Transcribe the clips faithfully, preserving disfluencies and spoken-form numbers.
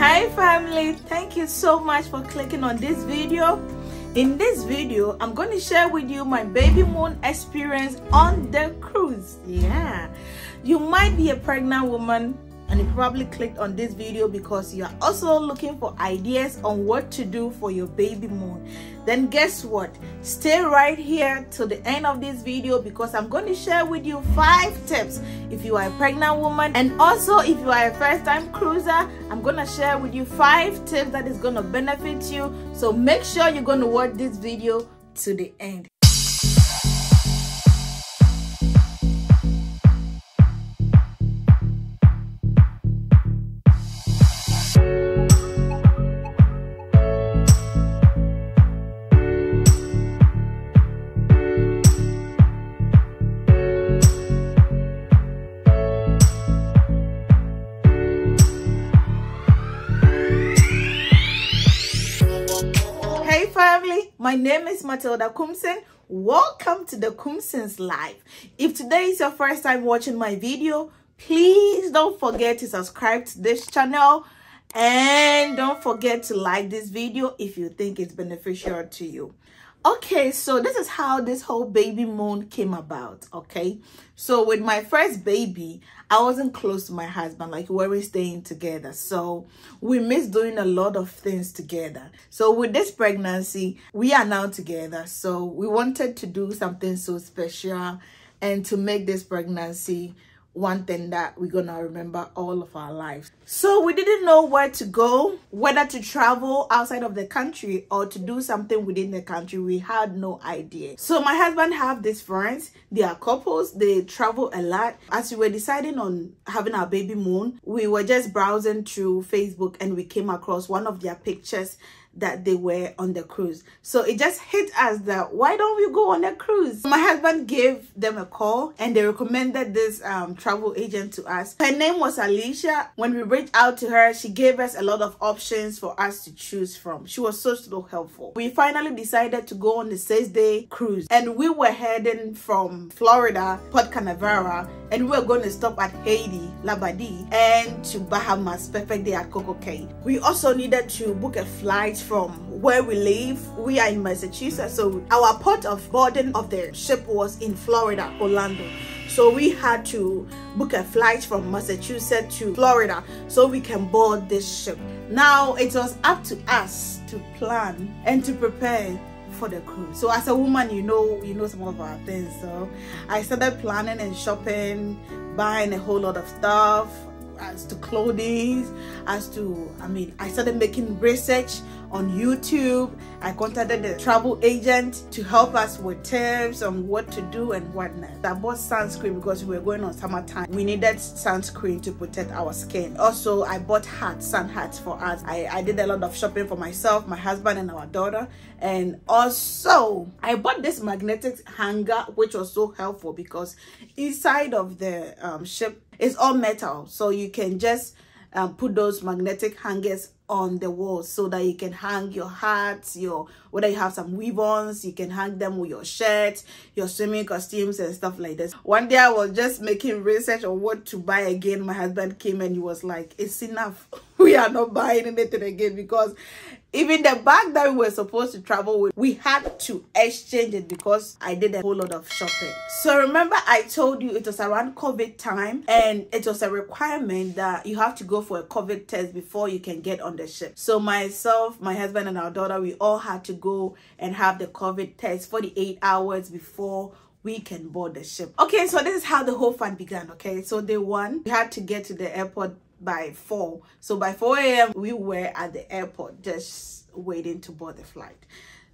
Hi family, thank you so much for clicking on this video. In this video, I'm going to share with you my baby moon experience on the cruise. Yeah, you might be a pregnant woman and you probably clicked on this video because you are also looking for ideas on what to do for your baby moon. Then guess what? Stay right here till the end of this video because I'm going to share with you five tips if you are a pregnant woman, and also if you are a first-time cruiser, I'm going to share with you five tips that is going to benefit you. So make sure you're going to watch this video to the end. My name is Matilda Koomson. Welcome to the Koomson's Life. If today is your first time watching my video, please don't forget to subscribe to this channel and don't forget to like this video if you think it's beneficial to you. Okay, so this is how this whole baby moon came about. Okay, so with my first baby, I wasn't close to my husband, like we were staying together, so we missed doing a lot of things together. So with this pregnancy, we are now together, so we wanted to do something so special and to make this pregnancy one thing that we're gonna remember all of our lives. So we didn't know where to go, whether to travel outside of the country or to do something within the country. We had no idea. So my husband have these friends, they are couples, they travel a lot. As we were deciding on having our baby moon, we were just browsing through Facebook and we came across one of their pictures that they were on the cruise. So it just hit us that why don't we go on a cruise? My husband gave them a call and they recommended this um travel agent to us. Her name was Alicia. When we reached out to her, she gave us a lot of options for us to choose from. She was so so helpful. We finally decided to go on the six-day cruise, and we were heading from Florida, Port Canaveral, and we were going to stop at Haiti, Labadee, and to Bahamas, Perfect Day at Coco Cay. We also needed to book a flight from where we live. We are in Massachusetts, so our port of boarding of the ship was in Florida, Orlando. So we had to book a flight from Massachusetts to Florida so we can board this ship. Now it was up to us to plan and to prepare for the cruise. So as a woman, you know you know some of our things, so I started planning and shopping, buying a whole lot of stuff, as to clothing, as to I mean I started making research on YouTube. I contacted the travel agent to help us with tips on what to do and whatnot. I bought sunscreen because we were going on summertime. We needed sunscreen to protect our skin. Also, I bought hats, sun hats for us. I, I did a lot of shopping for myself, my husband, and our daughter. And also, I bought this magnetic hanger, which was so helpful because inside of the um, ship, it's all metal. So you can just um, put those magnetic hangers on the wall so that you can hang your hats, your whether you have some ribbons, you can hang them with your shirt, your swimming costumes and stuff like this. One day I was just making research on what to buy again. My husband came and he was like, it's enough. We are not buying anything again, because even the bag that we were supposed to travel with, we had to exchange it because I did a whole lot of shopping. So remember I told you it was around COVID time, and it was a requirement that you have to go for a COVID test before you can get on the ship. So myself, my husband, and our daughter, we all had to go and have the COVID test forty-eight hours before we can board the ship. Okay, so this is how the whole fun began. Okay, so day one, we had to get to the airport by four. So by four A M we were at the airport just waiting to board the flight.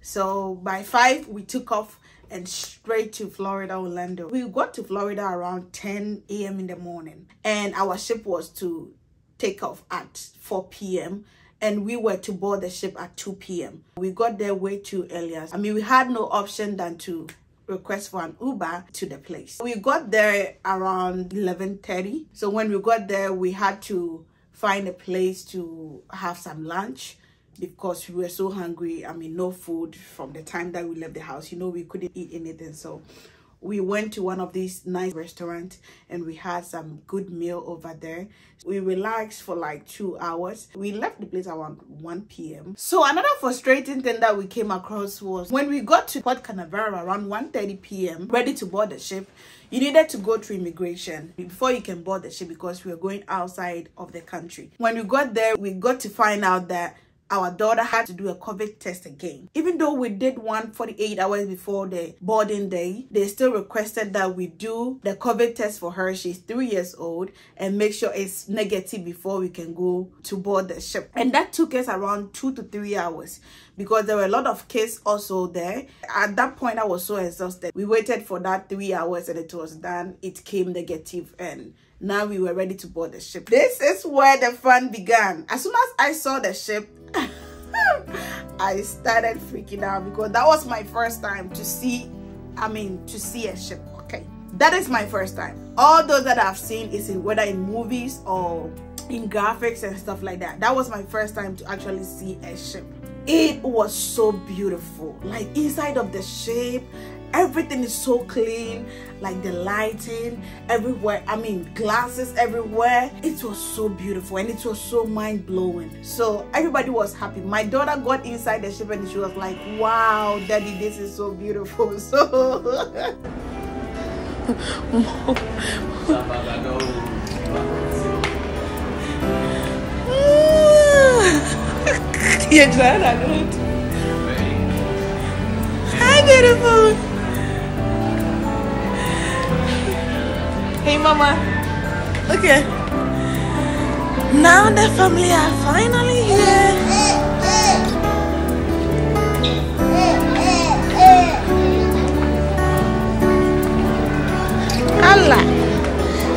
So by five we took off and straight to Florida, Orlando. We got to Florida around ten A M in the morning, and our ship was to take off at four P M and we were to board the ship at two P M We got there way too early. I mean, we had no option than to request for an Uber to the place. We got there around eleven thirty. So when we got there, we had to find a place to have some lunch because we were so hungry. I mean, no food from the time that we left the house. You know, we couldn't eat anything. So we went to one of these nice restaurants and we had some good meal over there. We relaxed for like two hours. We left the place around one p m So another frustrating thing that we came across was when we got to Port Canaveral around one thirty p m ready to board the ship, you needed to go through immigration before you can board the ship because we were going outside of the country. When we got there, we got to find out that our daughter had to do a COVID test again. Even though we did one forty-eight hours before the boarding day, they still requested that we do the COVID test for her. She's three years old and make sure it's negative before we can go to board the ship. And that took us around two to three hours because there were a lot of kids also there. At that point, I was so exhausted. We waited for that three hours and it was done. It came negative and now we were ready to board the ship. This is where the fun began. As soon as I saw the ship, I started freaking out because that was my first time to see, I mean, to see a ship, okay? That is my first time. All those that I've seen is in, whether in movies or in graphics and stuff like that. That was my first time to actually see a ship. It was so beautiful. Like inside of the ship, everything is so clean, like the lighting everywhere, I mean glasses everywhere. It was so beautiful and it was so mind-blowing. So everybody was happy. My daughter got inside the ship and she was like, wow, daddy, this is so beautiful. So Hi, beautiful. Hey mama, okay, now the family are finally here. Allah,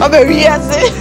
oh baby, yes.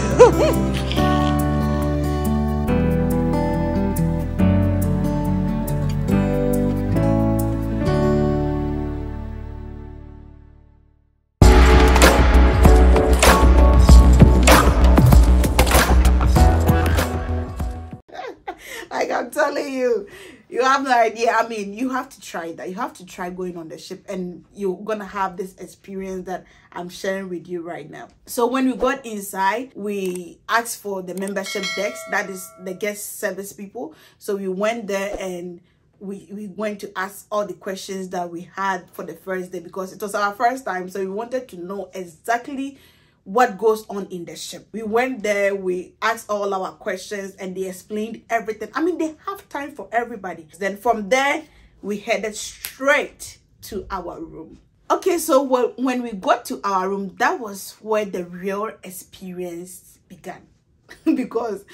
You have no idea. I mean, you have to try that. You have to try going on the ship and you're gonna have this experience that I'm sharing with you right now. So when we got inside, we asked for the membership decks, that is the guest service people. So we went there and we, we went to ask all the questions that we had for the first day because it was our first time. So we wanted to know exactly what goes on in the ship. We went there, we asked all our questions and they explained everything. I mean, they have time for everybody. Then from there, we headed straight to our room. Okay, so when we got to our room, that was where the real experience began because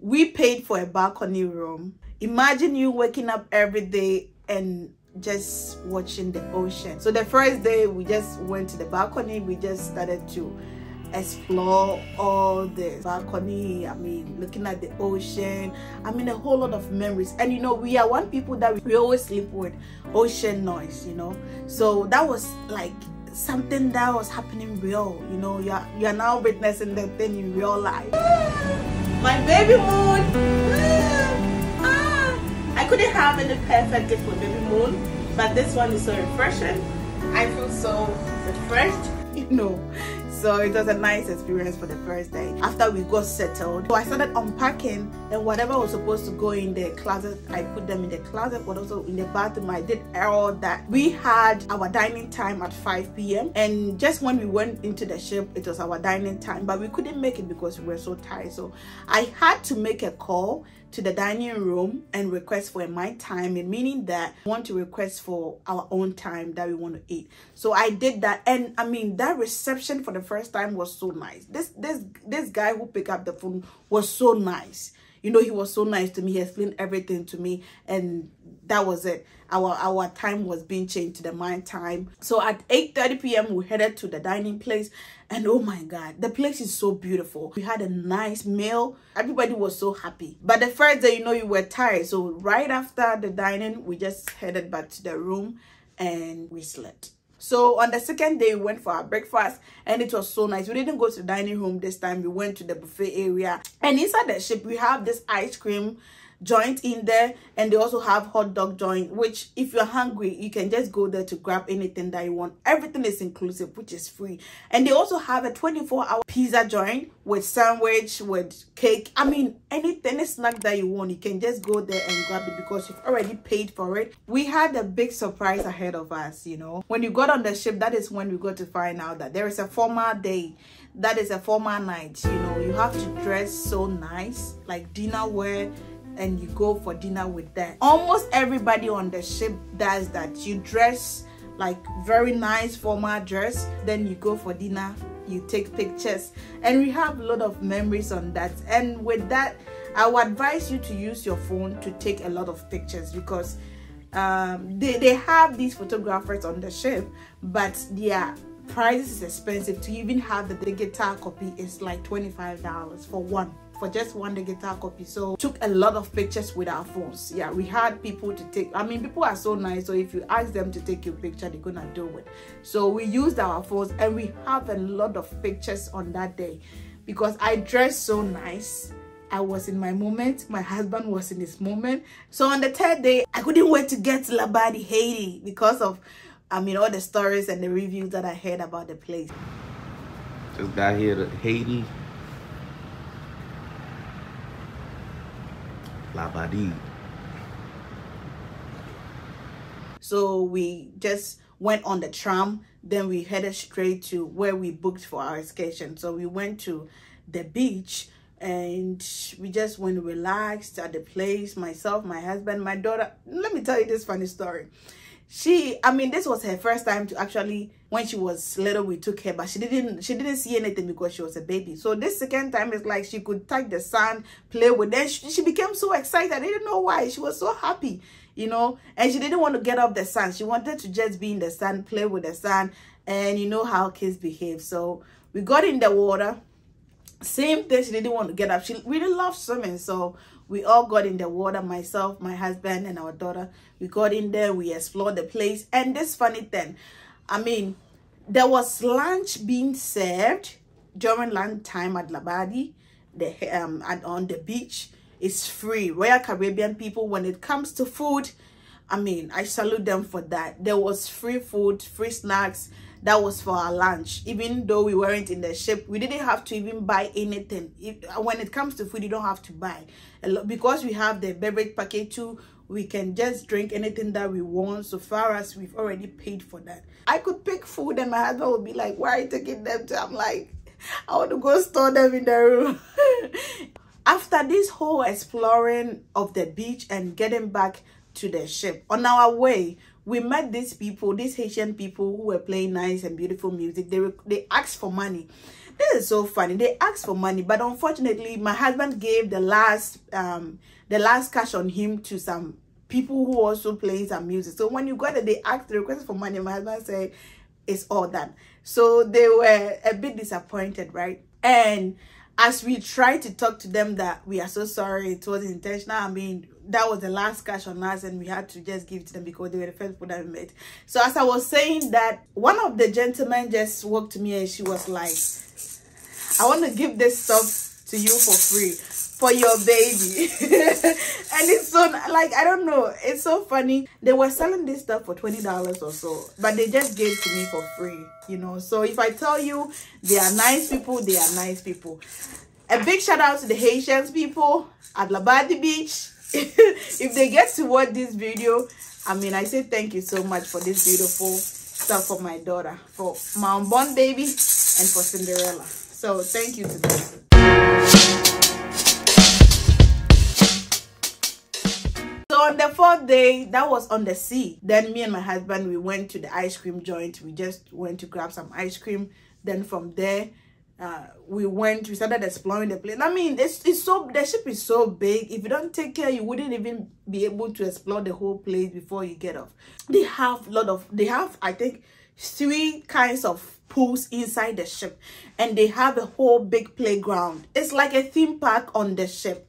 we paid for a balcony room. Imagine you waking up every day and just watching the ocean. So the first day, we just went to the balcony. We just started to explore all the balcony, I mean looking at the ocean, I mean a whole lot of memories. And you know, we are one people that we always sleep with ocean noise, you know, so that was like something that was happening real, you know. You're you're now witnessing that thing in real life. My baby moon, ah, I couldn't have any perfect gift for baby moon, but this one is so refreshing. I feel so refreshed, you know. So it was a nice experience for the first day. After we got settled, so I started unpacking and whatever was supposed to go in the closet, I put them in the closet, but also in the bathroom, I did all that. We had our dining time at five p m and just when we went into the ship, it was our dining time, but we couldn't make it because we were so tired. So I had to make a call to the dining room and request for my time, meaning that we want to request for our own time that we want to eat. So I did that, and I mean that reception for the first time was so nice. This this this guy who picked up the phone was so nice. You know, he was so nice to me. He explained everything to me, and that was it. Our our time was being changed to the my time. So at eight thirty p m we headed to the dining place, and oh my God, the place is so beautiful. We had a nice meal. Everybody was so happy. But the first day, you know, you were tired. So right after the dining, we just headed back to the room, and we slept. So on the second day, we went for our breakfast and it was so nice. We didn't go to the dining room this time. We went to the buffet area. And inside the ship, we have this ice cream joint in there, and they also have hot dog joint, which if you're hungry you can just go there to grab anything that you want. Everything is inclusive, which is free. And they also have a twenty-four hour pizza joint with sandwich, with cake. I mean, anything, any snack that you want, you can just go there and grab it because you've already paid for it. We had a big surprise ahead of us. You know, when you got on the ship, that is when we got to find out that there is a formal day, that is a formal night. You know, you have to dress so nice, like dinner wear, and you go for dinner with that. Almost everybody on the ship does that. You dress like very nice formal dress, then you go for dinner, you take pictures, and we have a lot of memories on that. And with that, I would advise you to use your phone to take a lot of pictures, because um they, they have these photographers on the ship, but their prices is expensive. To even have the digital copy is like twenty-five dollars for one, for just one digital copy. So took a lot of pictures with our phones. Yeah, we had people to take. I mean, people are so nice, so if you ask them to take your picture, they're gonna do it. So we used our phones, and we have a lot of pictures on that day because I dressed so nice. I was in my moment, my husband was in his moment. So on the third day, I couldn't wait to get to Labadee, Haiti, because of, I mean, all the stories and the reviews that I heard about the place. Just got here to Haiti. Labadee. So we just went on the tram, then we headed straight to where we booked for our excursion. So we went to the beach and we just went relaxed at the place. Myself, my husband, my daughter. Let me tell you this funny story. She, I mean, this was her first time to actually, when she was little, we took her, but she didn't, she didn't see anything because she was a baby. So this second time, it's like she could touch the sand, play with it. She, she became so excited. I didn't know why. She was so happy, you know, and she didn't want to get off the sand. She wanted to just be in the sand, play with the sand, and you know how kids behave. So we got in the water. Same thing, she didn't want to get up. She really loved swimming, so we all got in the water, myself, my husband, and our daughter. We got in there, we explored the place, and this funny thing, I mean, there was lunch being served during lunch time at Labadee, the um and on the beach. It's free. Royal Caribbean people, when it comes to food, I mean, I salute them for that. There was free food, free snacks. That was for our lunch. Even though we weren't in the ship, we didn't have to even buy anything. If, when it comes to food, you don't have to buy. Because we have the beverage packet too, we can just drink anything that we want so far as we've already paid for that. I could pick food and my husband would be like, why are you taking them to? I'm like, I want to go store them in the room. After this whole exploring of the beach and getting back to the ship, on our way, we met these people, these Haitian people who were playing nice and beautiful music. They were, they asked for money. This is so funny. They asked for money, but unfortunately, my husband gave the last um the last cash on him to some people who also playing some music. So when you got there, they asked the request for money. My husband said, "It's all done." So they were a bit disappointed, right? And as we tried to talk to them that we are so sorry, it wasn't intentional. I mean, that was the last cash on us and we had to just give it to them because they were the first people that we met. So as I was saying that, one of the gentlemen just walked to me and she was like, I want to give this stuff to you for free for your baby. And it's so, like, I don't know, it's so funny. They were selling this stuff for twenty dollars or so, but they just gave to me for free, you know. So if I tell you they are nice people, they are nice people. A big shout out to the Haitians people at Labadee Beach. If they get to watch this video, I mean, I say thank you so much for this beautiful stuff for my daughter, for my unborn baby, and for Cinderella. So thank you to them. So on the fourth day, that was on the sea. Then me and my husband, we went to the ice cream joint. We just went to grab some ice cream. Then from there, Uh, we went, we started exploring the place. I mean, it's, it's so, the ship is so big. If you don't take care, you wouldn't even be able to explore the whole place before you get off. They have a lot of, they have, I think, three kinds of pools inside the ship. And they have a whole big playground. It's like a theme park on the ship.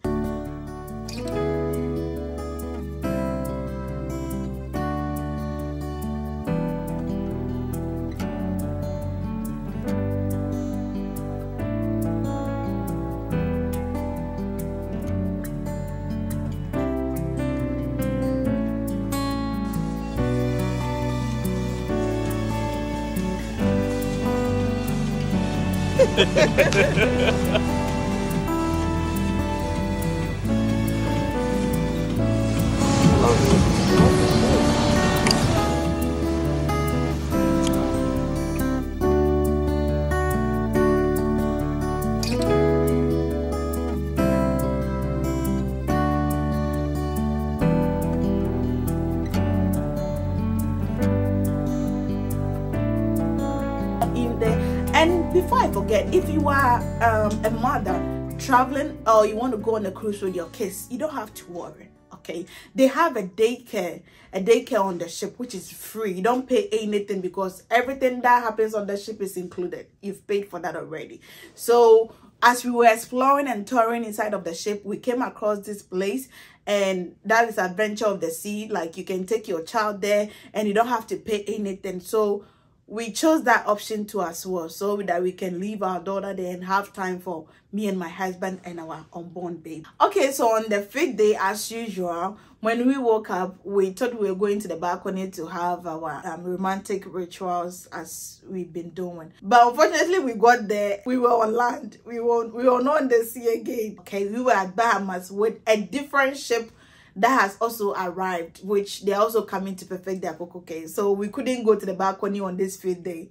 And before I forget, if you are um, a mother traveling or you want to go on a cruise with your kids, you don't have to worry, okay? They have a daycare, a daycare on the ship, which is free. You don't pay anything because everything that happens on the ship is included. You've paid for that already. So as we were exploring and touring inside of the ship, we came across this place, and that is Adventure of the Sea. Like, you can take your child there and you don't have to pay anything. So we chose that option too as well, so that we can leave our daughter there and have time for me and my husband and our unborn baby. Okay, so on the fifth day, as usual, when we woke up, we thought we were going to the balcony to have our um, romantic rituals as we've been doing. But unfortunately, we got there, we were on land, we were, we were not on the sea again. Okay, we were at Bahamas with a different ship that has also arrived, which they're also coming to Perfect Day at Coco Cay. So we couldn't go to the balcony on this fifth day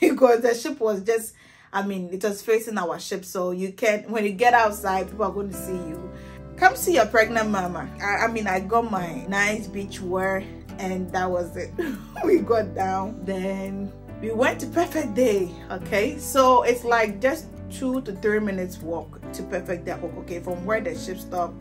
because the ship was just, I mean, it was facing our ship. So you can't, when you get outside, people are going to see you. Come see your pregnant mama. I, I mean, I got my nice beach wear and that was it. We got down. Then we went to Perfect Day, okay? So it's like just two to three minutes walk to Perfect Day at Coco Cay from where the ship stopped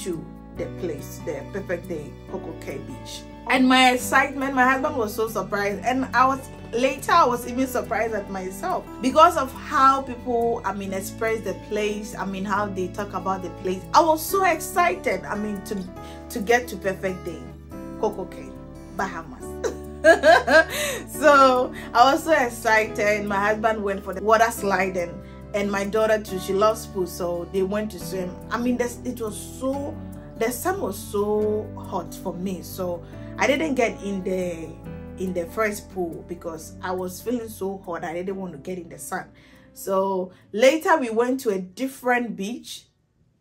to the place, the Perfect Day Coco Cay beach. And my excitement, my husband was so surprised, and I was later I was even surprised at myself because of how people, I mean, express the place, I mean, how they talk about the place. I was so excited, I mean, to to get to Perfect Day Coco Cay, Bahamas. So I was so excited. My husband went for the water sliding, and my daughter too, she loves pool, so they went to swim. I mean, that's, it was so, the sun was so hot for me, so I didn't get in the in the first pool because I was feeling so hot. I didn't want to get in the sun. So later we went to a different beach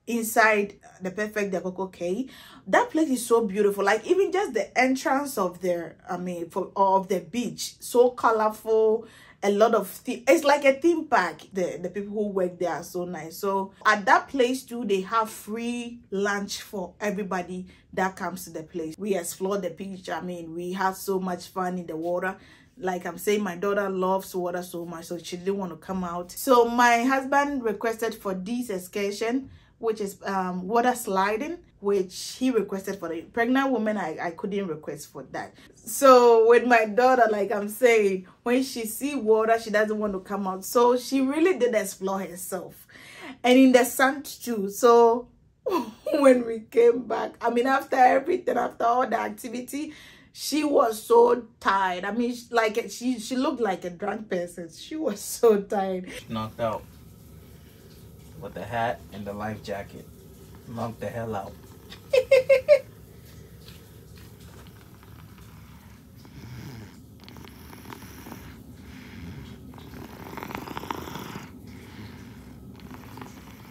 inside the Perfect Day at Coco Cay. That place is so beautiful. Like, even just the entrance of their, I mean, for, of the beach, so colorful. A lot of things. It's like a theme park. The, the people who work there are so nice. So at that place too, they have free lunch for everybody that comes to the place. We explored the beach. I mean, we had so much fun in the water. Like I'm saying, my daughter loves water so much, so she didn't want to come out. So my husband requested for this excursion, which is um, water sliding, which he requested for the pregnant woman. I, I couldn't request for that. So with my daughter, like I'm saying, when she sees water, she doesn't want to come out. So she really did explore herself. And in the sun too. So when we came back, I mean, after everything, after all the activity, she was so tired. I mean, like she, she looked like a drunk person. She was so tired. Knocked out with the hat and the life jacket. Knocked the hell out.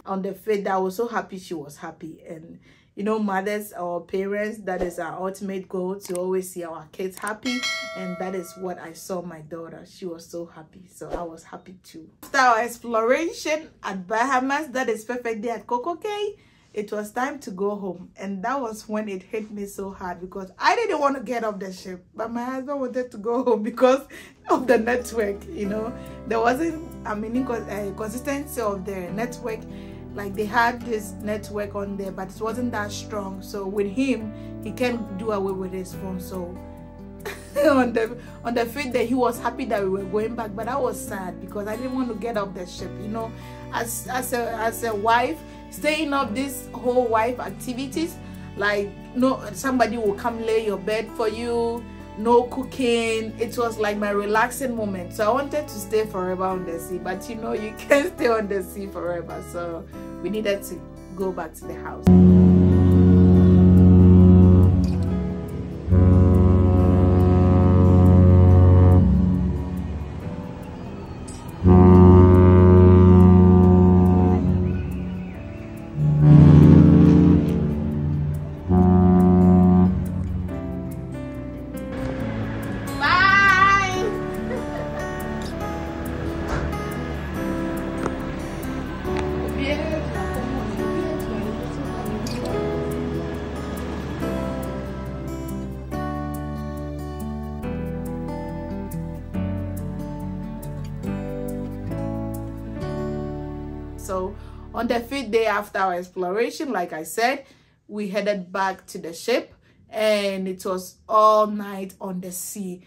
On the fifth, I was so happy she was happy. And you know, mothers or parents, that is our ultimate goal, to always see our kids happy. And that is what I saw my daughter. She was so happy, so I was happy too. After our exploration at Bahamas, that is Perfect Day at Coco Cay, it was time to go home. And that was when it hit me so hard because I didn't want to get off the ship, but my husband wanted to go home because of the network, you know. There wasn't, I mean, consistency of the network. Like, they had this network on there, but it wasn't that strong. So with him, he can't do away with his phone. So on the on the fifth day, he was happy that we were going back, but I was sad because I didn't want to get off the ship. You know, as as a as a wife, staying up this whole wife activities, like, no, somebody will come lay your bed for you. No cooking. It was like my relaxing moment. So I wanted to stay forever on the sea, but you know, you can't stay on the sea forever. So we needed to go back to the house. So on the fifth day after our exploration, like I said, we headed back to the ship, and it was all night on the sea.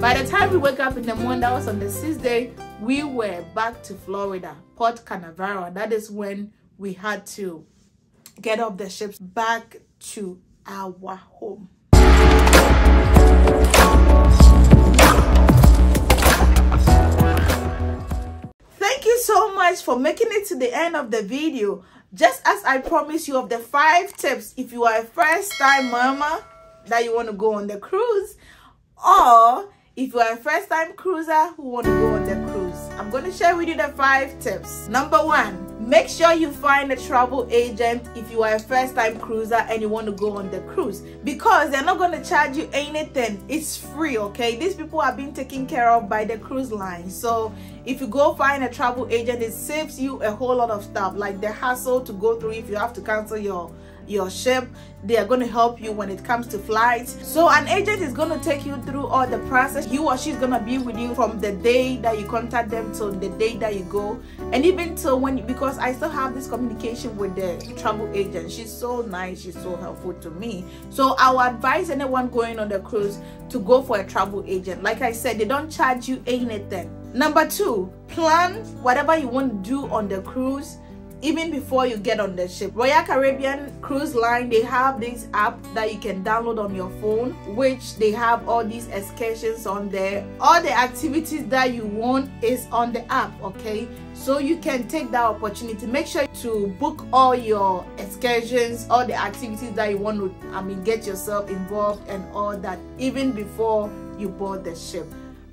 By the time we woke up in the morning, that was on the sixth day, we were back to Florida, Port Canaveral. That is when we had to get off the ships back to our home. Thank you so much for making it to the end of the video. Just as I promised you of the five tips, if you are a first-time mama that you want to go on the cruise, or if you are a first-time cruiser who want to go on the cruise, I'm going to share with you the five tips. Number one, make sure you find a travel agent if you are a first-time cruiser and you want to go on the cruise, because they're not going to charge you anything. It's free, okay? These people are being taken care of by the cruise line. So if you go find a travel agent, it saves you a whole lot of stuff, like the hassle to go through if you have to cancel your your ship. They are going to help you when it comes to flights. So an agent is going to take you through all the process. You or she's going to be with you from the day that you contact them till the day that you go, and even till when, because I still have this communication with the travel agent. She's so nice, she's so helpful to me. So I would advise anyone going on the cruise to go for a travel agent. Like I said, they don't charge you anything. Number two, plan whatever you want to do on the cruise even before you get on the ship. Royal Caribbean Cruise Line, they have this app that you can download on your phone, which they have all these excursions on there. All the activities that you want is on the app, okay? So you can take that opportunity. Make sure to book all your excursions, all the activities that you want to, I mean, get yourself involved and all that, even before you board the ship.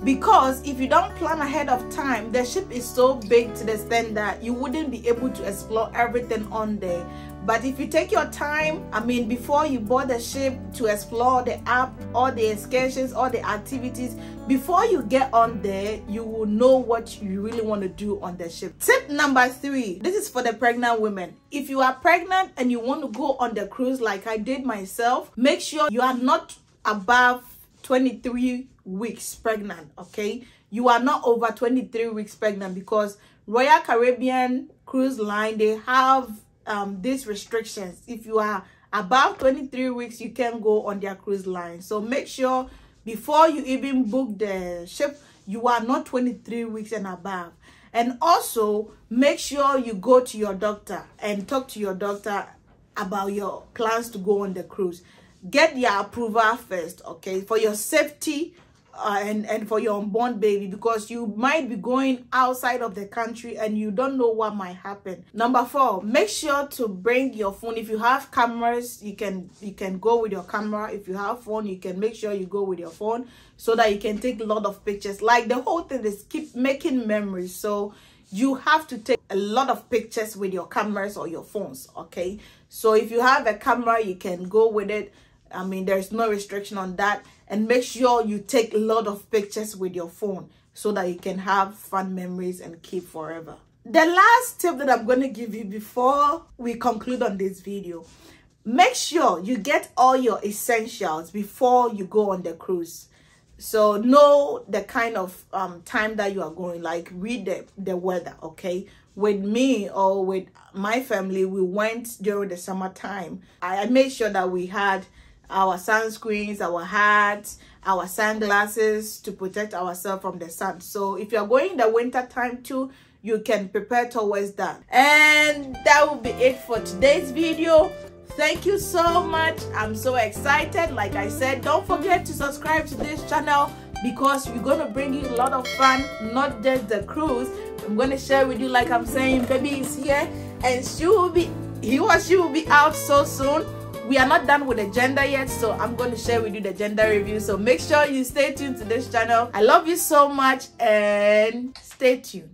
Because if you don't plan ahead of time, the ship is so big to the extent that you wouldn't be able to explore everything on there. But if you take your time, I mean, before you board the ship, to explore the app, all the excursions, all the activities, before you get on there, you will know what you really want to do on the ship. Tip number three, this is for the pregnant women. If you are pregnant and you want to go on the cruise like I did myself, make sure you are not above twenty-three weeks pregnant, okay? You are not over twenty-three weeks pregnant, because Royal Caribbean Cruise Line, they have um these restrictions. If you are above twenty-three weeks, you can go on their cruise line. So make sure before you even book the ship, you are not twenty-three weeks and above. And also make sure you go to your doctor and talk to your doctor about your plans to go on the cruise. Get their approval first, okay, for your safety uh, and and for your unborn baby, because you might be going outside of the country and you don't know what might happen. Number four, make sure to bring your phone. If you have cameras, you can you can go with your camera. If you have phone, you can make sure you go with your phone so that you can take a lot of pictures. Like, the whole thing is keep making memories, so you have to take a lot of pictures with your cameras or your phones, okay? So if you have a camera, you can go with it. I mean, there's no restriction on that. And make sure you take a lot of pictures with your phone so that you can have fun memories and keep forever. The last tip that I'm going to give you before we conclude on this video, make sure you get all your essentials before you go on the cruise. So know the kind of um, time that you are going, like read the, the weather, okay? With me or with my family, we went during the summertime. I made sure that we had our sunscreens, our hats, our sunglasses to protect ourselves from the sun. So if you're going in the winter time too, you can prepare towards that. And that will be it for today's video. Thank you so much. I'm so excited. Like I said, don't forget to subscribe to this channel, because we're going to bring you a lot of fun, not just the cruise, I'm gonna share with you, like I'm saying, baby is here and she will be he or she will be out so soon. We are not done with the gender yet, so I'm going to share with you the gender review, so make sure you stay tuned to this channel. I love you so much and stay tuned.